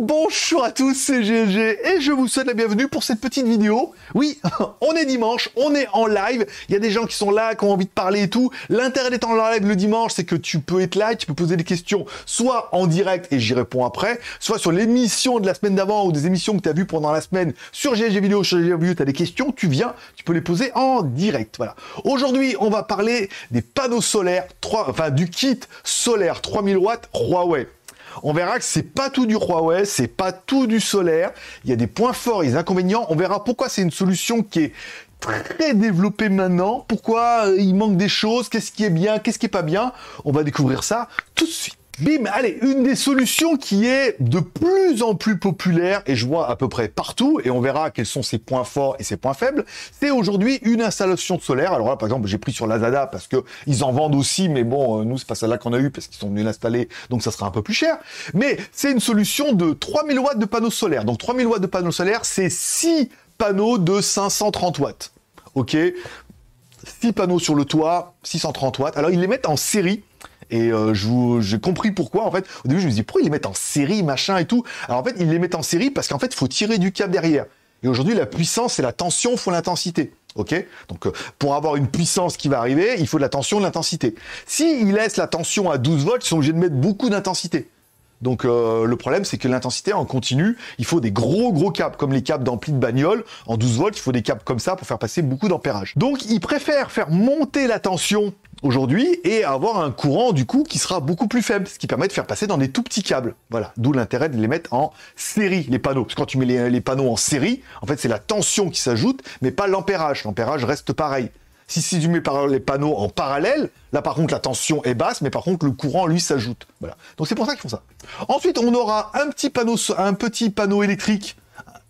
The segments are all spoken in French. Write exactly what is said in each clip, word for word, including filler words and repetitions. Bonjour à tous, c'est G et G et je vous souhaite la bienvenue pour cette petite vidéo. Oui, on est dimanche, on est en live, il y a des gens qui sont là, qui ont envie de parler et tout. L'intérêt d'être en live le dimanche, c'est que tu peux être là, tu peux poser des questions, soit en direct et j'y réponds après, soit sur l'émission de la semaine d'avant ou des émissions que tu as vues pendant la semaine sur G et G Vidéo, sur G et G Vidéo, tu as des questions, tu viens, tu peux les poser en direct. Voilà. Aujourd'hui, on va parler des panneaux solaires, trois, enfin du kit solaire trois mille watts Huawei. On verra que c'est pas tout du Huawei, c'est pas tout du solaire. Il y a des points forts, il y a des inconvénients. On verra pourquoi c'est une solution qui est très développée maintenant. Pourquoi il manque des choses, qu'est-ce qui est bien, qu'est-ce qui est pas bien. On va découvrir ça tout de suite. Bim, allez, une des solutions qui est de plus en plus populaire, et je vois à peu près partout, et on verra quels sont ses points forts et ses points faibles, c'est aujourd'hui une installation solaire. Alors là, par exemple, j'ai pris sur Lazada parce que ils en vendent aussi, mais bon, nous, c'est pas celle-là qu'on a eu parce qu'ils sont venus l'installer, donc ça sera un peu plus cher. Mais c'est une solution de trois mille watts de panneaux solaires. Donc trois mille watts de panneaux solaires, c'est six panneaux de cinq cent trente watts. Ok, six panneaux sur le toit, six cent trente watts. Alors, ils les mettent en série. Et euh, j'ai compris pourquoi, en fait. Au début, je me dis pourquoi ils les mettent en série, machin et tout. Alors, en fait, ils les mettent en série parce qu'en fait, il faut tirer du câble derrière. Et aujourd'hui, la puissance et la tension font l'intensité. OK? Donc, euh, pour avoir une puissance qui va arriver, il faut de la tension, de l'intensité. S'ils laissent la tension à douze volts, ils sont obligés de mettre beaucoup d'intensité. Donc, euh, le problème, c'est que l'intensité en continu, il faut des gros, gros câbles, comme les câbles d'ampli de bagnole. En douze volts, il faut des câbles comme ça pour faire passer beaucoup d'ampérage. Donc, ils préfèrent faire monter la tension aujourd'hui et avoir un courant du coup qui sera beaucoup plus faible, ce qui permet de faire passer dans des tout petits câbles. Voilà, d'où l'intérêt de les mettre en série, les panneaux. Parce que quand tu mets les, les panneaux en série, en fait c'est la tension qui s'ajoute, mais pas l'ampérage. L'ampérage reste pareil. Si, si tu mets les panneaux en parallèle, là par contre la tension est basse, mais par contre le courant lui s'ajoute. Voilà, donc c'est pour ça qu'ils font ça. Ensuite on aura un petit panneau, un petit panneau électrique,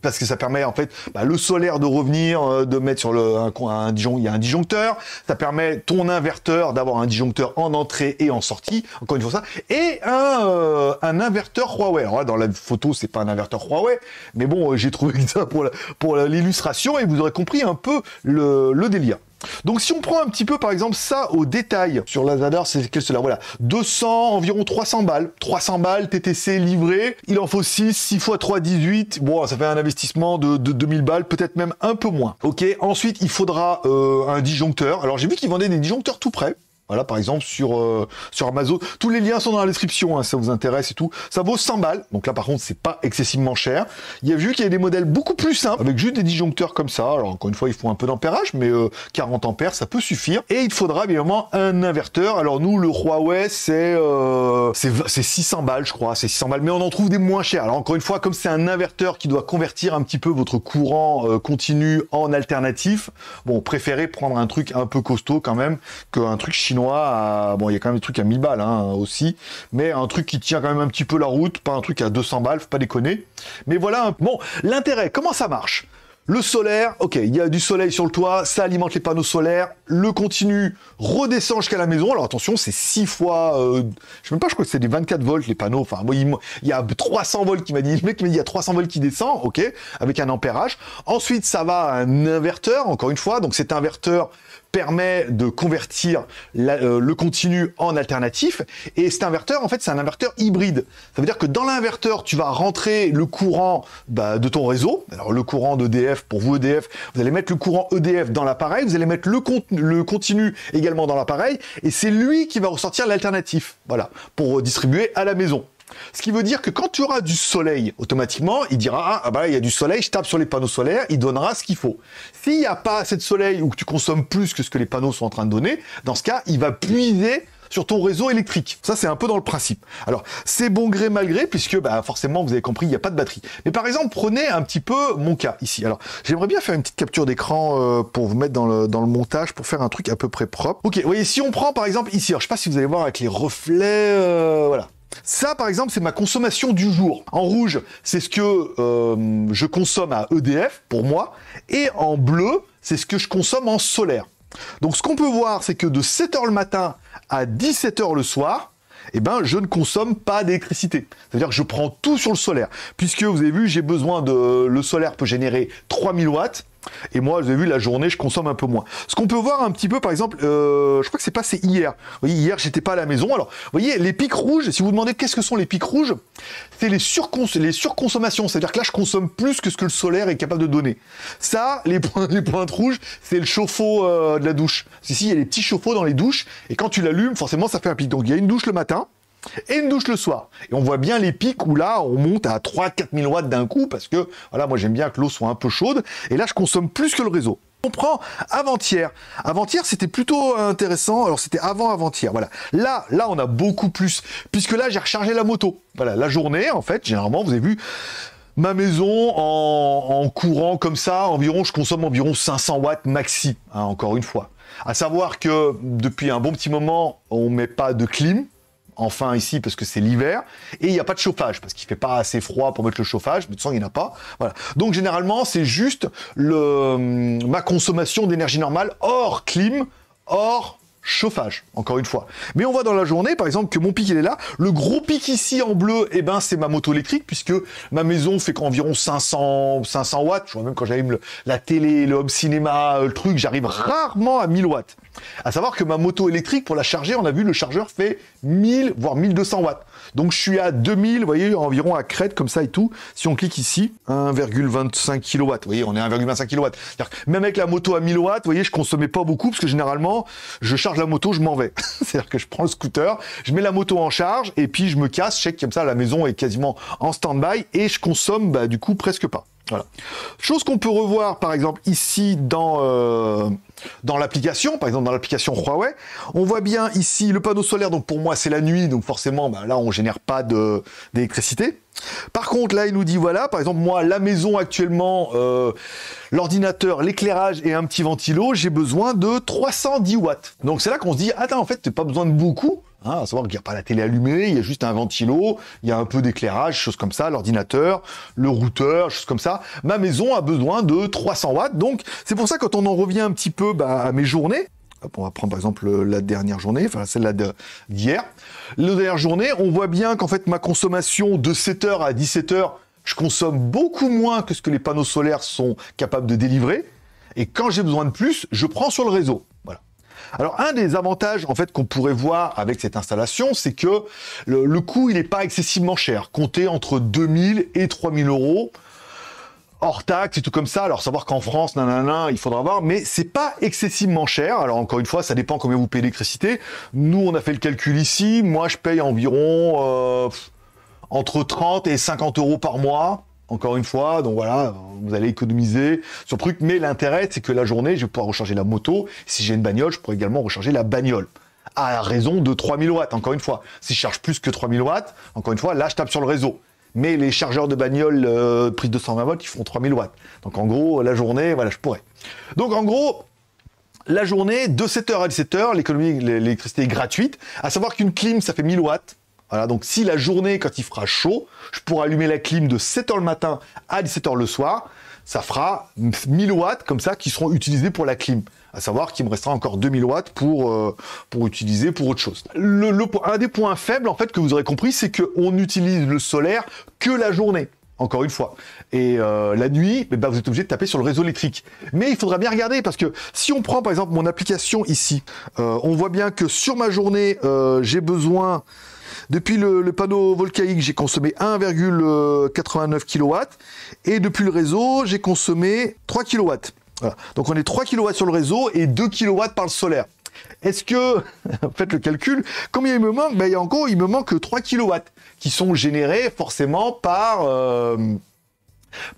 parce que ça permet en fait bah, le solaire de revenir, euh, de mettre sur le un, un, un, il y a un disjoncteur, ça permet ton inverteur d'avoir un disjoncteur en entrée et en sortie, encore une fois ça, et un, euh, un inverteur Huawei. Alors là, dans la photo, c'est pas un inverteur Huawei, mais bon, euh, j'ai trouvé ça pour la, pour l'illustration et vous aurez compris un peu le, le délire. Donc si on prend un petit peu par exemple ça au détail, sur Lazada, c'est que cela, voilà, deux cents, environ trois cents balles, trois cents balles T T C livré, il en faut six, six fois trois, dix-huit, bon ça fait un investissement de, de deux mille balles, peut-être même un peu moins. Ok, ensuite il faudra euh, un disjoncteur, alors j'ai vu qu'ils vendaient des disjoncteurs tout près. Voilà, par exemple, sur, euh, sur Amazon. Tous les liens sont dans la description, hein, si ça vous intéresse et tout. Ça vaut cent balles. Donc là, par contre, c'est pas excessivement cher. Il y a vu qu'il y a des modèles beaucoup plus simples, avec juste des disjoncteurs comme ça. Alors, encore une fois, il faut un peu d'ampérage, mais euh, quarante ampères, ça peut suffire. Et il faudra, évidemment, un inverteur. Alors, nous, le Huawei, c'est euh, six cents balles, je crois. C'est six cents balles, mais on en trouve des moins chers. Alors, encore une fois, comme c'est un inverteur qui doit convertir un petit peu votre courant euh, continu en alternatif, bon, préférez prendre un truc un peu costaud, quand même, qu'un truc chinois. À... Bon, il y a quand même des trucs à mille balles hein, aussi, mais un truc qui tient quand même un petit peu la route, pas un truc à deux cents balles, faut pas déconner. Mais voilà, un... bon, l'intérêt, comment ça marche? Le solaire, ok, il y a du soleil sur le toit, ça alimente les panneaux solaires, le continu redescend jusqu'à la maison. Alors attention, c'est six fois, euh, je sais même pas, je crois que c'est des vingt-quatre volts les panneaux, enfin, moi, il, il y a trois cents volts qui m'a dit, le mec m'a dit, il y a trois cents volts qui descend, ok, avec un ampérage. Ensuite, ça va à un inverteur, encore une fois, donc cet inverteur permet de convertir la, euh, le continu en alternatif, et cet inverteur, en fait, c'est un inverteur hybride. Ça veut dire que dans l'inverteur, tu vas rentrer le courant bah, de ton réseau, alors le courant d'E D F, pour vous E D F, vous allez mettre le courant E D F dans l'appareil, vous allez mettre le, con le continu également dans l'appareil, et c'est lui qui va ressortir l'alternatif, voilà, pour distribuer à la maison. Ce qui veut dire que quand tu auras du soleil, automatiquement, il dira « Ah, bah là, il y a du soleil, je tape sur les panneaux solaires, il donnera ce qu'il faut. » S'il n'y a pas assez de soleil ou que tu consommes plus que ce que les panneaux sont en train de donner, dans ce cas, il va puiser sur ton réseau électrique. Ça, c'est un peu dans le principe. Alors, c'est bon gré mal gré, puisque bah, forcément, vous avez compris, il n'y a pas de batterie. Mais par exemple, prenez un petit peu mon cas ici. Alors, j'aimerais bien faire une petite capture d'écran euh, pour vous mettre dans le, dans le montage, pour faire un truc à peu près propre. Ok, vous voyez, si on prend par exemple ici, alors je ne sais pas si vous allez voir avec les reflets, euh, voilà. Ça, par exemple, c'est ma consommation du jour. En rouge, c'est ce que euh, je consomme à E D F, pour moi. Et en bleu, c'est ce que je consomme en solaire. Donc, ce qu'on peut voir, c'est que de sept heures le matin à dix-sept heures le soir, eh ben, je ne consomme pas d'électricité. C'est-à-dire que je prends tout sur le solaire. Puisque, vous avez vu, j'ai besoin de... Le solaire peut générer trois mille watts. Et moi, vous avez vu, la journée, je consomme un peu moins. Ce qu'on peut voir un petit peu, par exemple, euh, je crois que c'est passé hier. Vous voyez, hier, j'étais pas à la maison. Alors, vous voyez, les pics rouges, si vous vous demandez qu'est-ce que sont les pics rouges, c'est les, surcons les surconsommations. C'est-à-dire que là, je consomme plus que ce que le solaire est capable de donner. Ça, les, point les pointes rouges, c'est le chauffe-eau euh, de la douche. Ici, il y a les petits chauffe-eau dans les douches. Et quand tu l'allumes, forcément, ça fait un pic. Donc, il y a une douche le matin et une douche le soir. Et on voit bien les pics où là, on monte à trois à quatre mille watts d'un coup parce que, voilà, moi j'aime bien que l'eau soit un peu chaude. Et là, je consomme plus que le réseau. On prend avant-hier. Avant-hier, c'était plutôt intéressant. Alors, c'était avant-avant-hier. Voilà. Là, là, on a beaucoup plus puisque là, j'ai rechargé la moto. Voilà, la journée, en fait, généralement, vous avez vu... Ma maison, en, en courant comme ça, environ, je consomme environ cinq cents watts maxi, hein, encore une fois. À savoir que depuis un bon petit moment, on ne met pas de clim, enfin ici parce que c'est l'hiver, et il n'y a pas de chauffage, parce qu'il ne fait pas assez froid pour mettre le chauffage, mais de toute façon, il n'y en a pas. Voilà. Donc généralement, c'est juste le, ma consommation d'énergie normale hors clim, hors chauffage, encore une fois. Mais on voit dans la journée, par exemple, que mon pic, il est là. Le gros pic ici, en bleu, eh ben, c'est ma moto électrique, puisque ma maison fait qu'environ cinq cents watts. Je vois même quand j'allume la télé, le home cinéma, le truc, j'arrive rarement à mille watts. À savoir que ma moto électrique, pour la charger, on a vu, le chargeur fait mille, voire mille deux cents watts. Donc, je suis à deux mille, vous voyez, environ à crête, comme ça et tout. Si on clique ici, un virgule vingt-cinq kilowatt. Vous voyez, on est à un virgule vingt-cinq kilowatt. C'est-à-dire que même avec la moto à mille watts, vous voyez, je consommais pas beaucoup, parce que généralement, je charge la moto, je m'en vais. C'est-à-dire que je prends le scooter, je mets la moto en charge et puis je me casse. Je sais que comme ça, la maison est quasiment en stand-by et je consomme bah, du coup presque pas. Voilà. Chose qu'on peut revoir par exemple ici dans, euh, dans l'application, par exemple dans l'application Huawei, on voit bien ici le panneau solaire, donc pour moi c'est la nuit, donc forcément bah, là on génère pas d'électricité. Par contre là il nous dit voilà, par exemple moi la maison actuellement, euh, l'ordinateur, l'éclairage et un petit ventilo, j'ai besoin de trois cent dix watts. Donc c'est là qu'on se dit, attends en fait t'as pas besoin de beaucoup. Hein, à savoir qu'il n'y a pas la télé allumée, il y a juste un ventilo, il y a un peu d'éclairage, choses comme ça, l'ordinateur, le routeur, choses comme ça. Ma maison a besoin de trois cents watts, donc c'est pour ça quand on en revient un petit peu bah, à mes journées, hop, on va prendre par exemple la dernière journée, enfin celle-là d'hier, la dernière journée, on voit bien qu'en fait ma consommation de sept heures à dix-sept heures, je consomme beaucoup moins que ce que les panneaux solaires sont capables de délivrer, et quand j'ai besoin de plus, je prends sur le réseau. Alors, un des avantages, en fait, qu'on pourrait voir avec cette installation, c'est que le, le coût, il n'est pas excessivement cher. Comptez entre deux mille et trois mille euros, hors taxe et tout comme ça. Alors, savoir qu'en France, nanana, il faudra voir, mais c'est pas excessivement cher. Alors, encore une fois, ça dépend combien vous payez l'électricité. Nous, on a fait le calcul ici. Moi, je paye environ euh, entre trente et cinquante euros par mois. Encore une fois, donc voilà, vous allez économiser sur le truc. Mais l'intérêt, c'est que la journée, je vais pouvoir recharger la moto. Si j'ai une bagnole, je pourrais également recharger la bagnole à la raison de trois mille watts, encore une fois. Si je charge plus que trois mille watts, encore une fois, là, je tape sur le réseau. Mais les chargeurs de bagnole euh, prise deux cent vingt volts, ils font trois mille watts. Donc, en gros, la journée, voilà, je pourrais. Donc, en gros... La journée, de sept heures à dix-sept heures, l'électricité est gratuite. À savoir qu'une clim, ça fait mille watts. Voilà, donc si la journée, quand il fera chaud, je pourrai allumer la clim de sept heures le matin à dix-sept heures le soir, ça fera mille watts comme ça qui seront utilisés pour la clim. À savoir qu'il me restera encore deux mille watts pour, euh, pour utiliser pour autre chose. Le, le, un des points faibles, en fait, que vous aurez compris, c'est qu'on utilise le solaire que la journée. Encore une fois. Et euh, la nuit, eh ben, vous êtes obligé de taper sur le réseau électrique. Mais il faudra bien regarder, parce que si on prend par exemple mon application ici, euh, on voit bien que sur ma journée, euh, j'ai besoin... Depuis le, le panneau volcaïque, j'ai consommé un virgule quatre-vingt-neuf kilowatt. Et depuis le réseau, j'ai consommé trois kW. Voilà. Donc on est trois kW sur le réseau et deux kW par le solaire. Est-ce que, faites le calcul, combien il me manque? Ben, en gros, il me manque trois kW qui sont générés forcément par... Euh,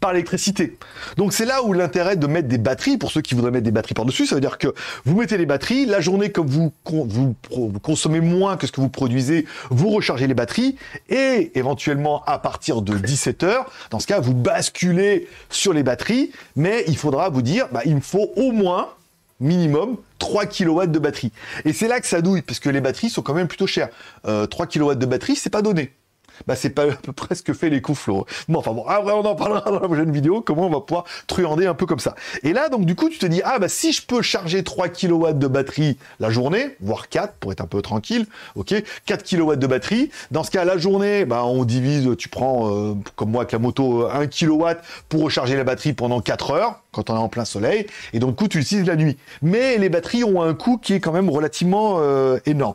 par l'électricité. Donc c'est là où l'intérêt de mettre des batteries, pour ceux qui voudraient mettre des batteries par-dessus, ça veut dire que vous mettez les batteries, la journée comme vous, vous, vous consommez moins que ce que vous produisez, vous rechargez les batteries, et éventuellement à partir de dix-sept heures, dans ce cas vous basculez sur les batteries, mais il faudra vous dire, bah, il me faut au moins, minimum, trois kW de batterie. Et c'est là que ça douille, parce que les batteries sont quand même plutôt chères. Euh, trois kW de batterie, c'est pas donné. bah, c'est pas à peu près ce que fait l'EcoFlow. Bon, enfin bon, ah ouais, on en parlera dans la prochaine vidéo, comment on va pouvoir truander un peu comme ça. Et là, donc, du coup, tu te dis, ah bah, si je peux charger trois kilowatts de batterie la journée, voire quatre, pour être un peu tranquille, ok, quatre kilowatts de batterie, dans ce cas, la journée, bah, on divise, tu prends, euh, comme moi avec la moto, un kilowatt pour recharger la batterie pendant quatre heures, quand on est en plein soleil, et donc, du coup, tu l'utilises la nuit. Mais les batteries ont un coût qui est quand même relativement euh, énorme.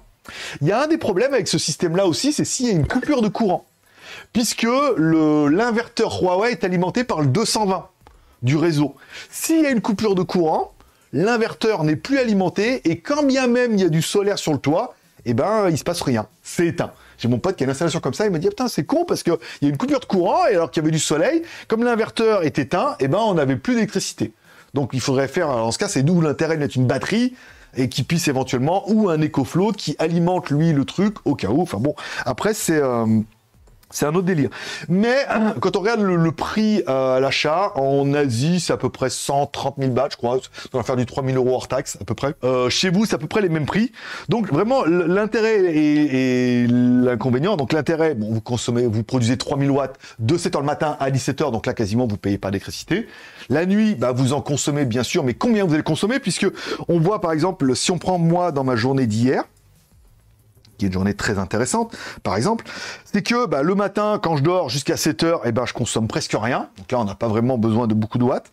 Il y a un des problèmes avec ce système-là aussi, c'est s'il y a une coupure de courant, puisque l'inverteur Huawei est alimenté par le deux cent vingt du réseau. S'il y a une coupure de courant, l'inverteur n'est plus alimenté, et quand bien même il y a du solaire sur le toit, eh ben, il se passe rien, c'est éteint. J'ai mon pote qui a une installation comme ça, il m'a dit, ah, putain, c'est con, parce qu'il y a une coupure de courant, et alors qu'il y avait du soleil, comme l'inverteur est éteint, eh ben, on n'avait plus d'électricité. Donc il faudrait faire, en ce cas, c'est d'où l'intérêt de mettre une batterie, et qui puisse éventuellement, ou un EcoFlow qui alimente lui le truc au cas où. Enfin bon, après c'est euh, c'est un autre délire. Mais quand on regarde le, le prix euh, à l'achat, en Asie c'est à peu près cent trente mille bahts, je crois. On va faire du trois mille euros hors taxe à peu près. Euh, chez vous c'est à peu près les mêmes prix. Donc vraiment l'intérêt et, et l'inconvénient. Donc l'intérêt, bon, vous consommez, vous produisez trois mille watts de sept heures le matin à dix-sept heures, donc là quasiment vous payez pas d'électricité. La nuit, bah, vous en consommez bien sûr, mais combien vous allez consommer, puisque on voit par exemple, si on prend moi dans ma journée d'hier, qui est une journée très intéressante, par exemple, c'est que bah, le matin, quand je dors jusqu'à sept heures, eh ben, je consomme presque rien. Donc là, on n'a pas vraiment besoin de beaucoup de watts.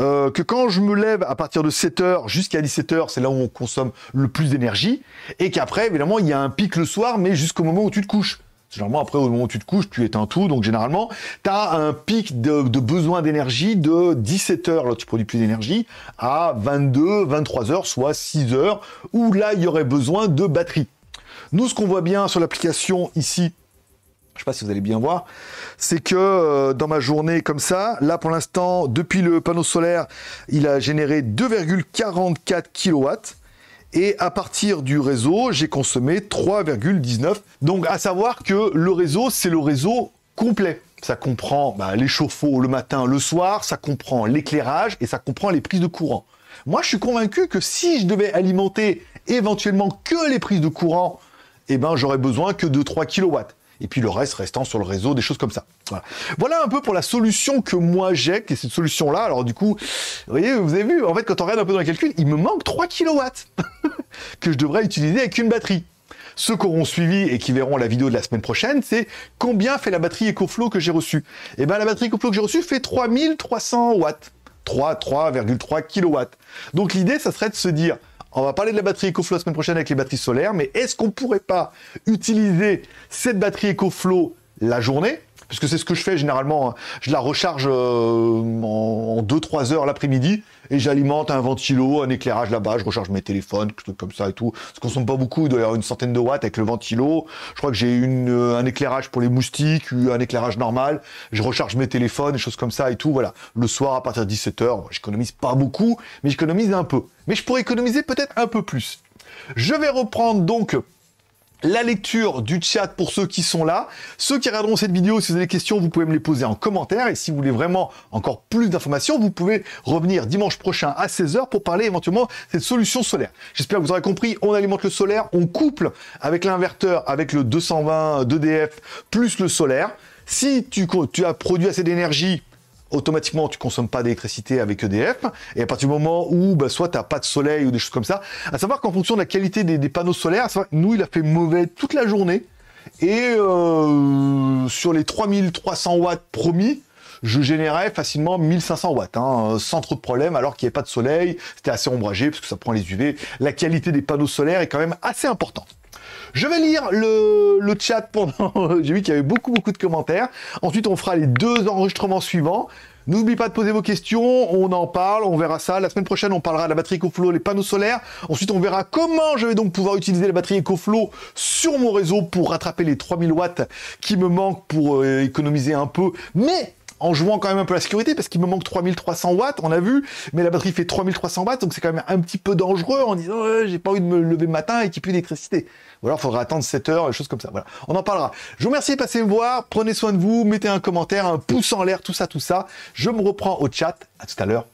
Euh, que quand je me lève à partir de sept heures jusqu'à dix-sept heures, c'est là où on consomme le plus d'énergie. Et qu'après, évidemment, il y a un pic le soir, mais jusqu'au moment où tu te couches. Généralement, après, au moment où tu te couches, tu éteins tout. Donc, généralement, tu as un pic de, de besoin d'énergie de dix-sept heures. Là, tu produis plus d'énergie à vingt-deux, vingt-trois heures, soit six heures, où là, il y aurait besoin de batterie. Nous, ce qu'on voit bien sur l'application ici, je ne sais pas si vous allez bien voir, c'est que euh, dans ma journée comme ça, là, pour l'instant, depuis le panneau solaire, il a généré deux virgule quarante-quatre kilowatts. Et à partir du réseau, j'ai consommé trois virgule dix-neuf. Donc, à savoir que le réseau, c'est le réseau complet. Ça comprend bah, les chauffe-eau le matin, le soir, ça comprend l'éclairage et ça comprend les prises de courant. Moi, je suis convaincu que si je devais alimenter éventuellement que les prises de courant, eh ben, j'aurais besoin que de trois kilowatts. Et puis le reste restant sur le réseau, des choses comme ça. Voilà, voilà un peu pour la solution que moi j'ai, qui est cette solution-là. Alors du coup, vous voyez, vous avez vu, en fait, quand on regarde un peu dans les calculs, il me manque trois kilowatts que je devrais utiliser avec une batterie. Ceux qui auront suivi et qui verront la vidéo de la semaine prochaine, c'est combien fait la batterie EcoFlow que j'ai reçue. Et bien la batterie EcoFlow que j'ai reçue fait trois mille trois cents watts, trois virgule trois kilowatts. Donc l'idée, ça serait de se dire, on va parler de la batterie EcoFlow la semaine prochaine avec les batteries solaires, mais est-ce qu'on pourrait pas utiliser cette batterie EcoFlow la journée? Parce que c'est ce que je fais généralement, je la recharge en deux trois heures l'après-midi, et j'alimente un ventilo, un éclairage là-bas, je recharge mes téléphones, trucs comme ça et tout. Ça ne consomme pas beaucoup, il doit y avoir une centaine de watts avec le ventilo. Je crois que j'ai une, un éclairage pour les moustiques, un éclairage normal. Je recharge mes téléphones, des choses comme ça et tout, voilà. Le soir, à partir de dix-sept heures, j'économise pas beaucoup, mais j'économise un peu. Mais je pourrais économiser peut-être un peu plus. Je vais reprendre donc la lecture du chat pour ceux qui sont là. Ceux qui regarderont cette vidéo, si vous avez des questions, vous pouvez me les poser en commentaire. Et si vous voulez vraiment encore plus d'informations, vous pouvez revenir dimanche prochain à seize heures pour parler éventuellement de cette solution solaire. J'espère que vous aurez compris, on alimente le solaire, on couple avec l'inverteur, avec le deux cent vingt d'E D F, plus le solaire. Si tu, tu as produit assez d'énergie, automatiquement, tu ne consommes pas d'électricité avec E D F. Et à partir du moment où, bah, soit tu n'as pas de soleil ou des choses comme ça, à savoir qu'en fonction de la qualité des, des panneaux solaires, nous, il a fait mauvais toute la journée. Et euh, sur les trois mille trois cents watts promis, je générais facilement mille cinq cents watts, hein, sans trop de problèmes, alors qu'il n'y avait pas de soleil, c'était assez ombragé, parce que ça prend les U V. La qualité des panneaux solaires est quand même assez importante. Je vais lire le, le chat pendant... J'ai vu qu'il y avait beaucoup, beaucoup de commentaires. Ensuite, on fera les deux enregistrements suivants. N'oubliez pas de poser vos questions, on en parle, on verra ça. La semaine prochaine, on parlera de la batterie EcoFlow, les panneaux solaires. Ensuite, on verra comment je vais donc pouvoir utiliser la batterie EcoFlow sur mon réseau pour rattraper les trois mille watts qui me manquent pour euh, économiser un peu. Mais en jouant quand même un peu la sécurité, parce qu'il me manque trois mille trois cents watts, on a vu, mais la batterie fait trois mille trois cents watts, donc c'est quand même un petit peu dangereux en disant euh, « j'ai pas envie de me lever le matin et qu'il n'y ait plus d'électricité ». Ou alors il faudra attendre sept heures, des choses comme ça, voilà. On en parlera. Je vous remercie de passer me voir, prenez soin de vous, mettez un commentaire, un pouce en l'air, tout ça, tout ça. Je me reprends au chat, à tout à l'heure.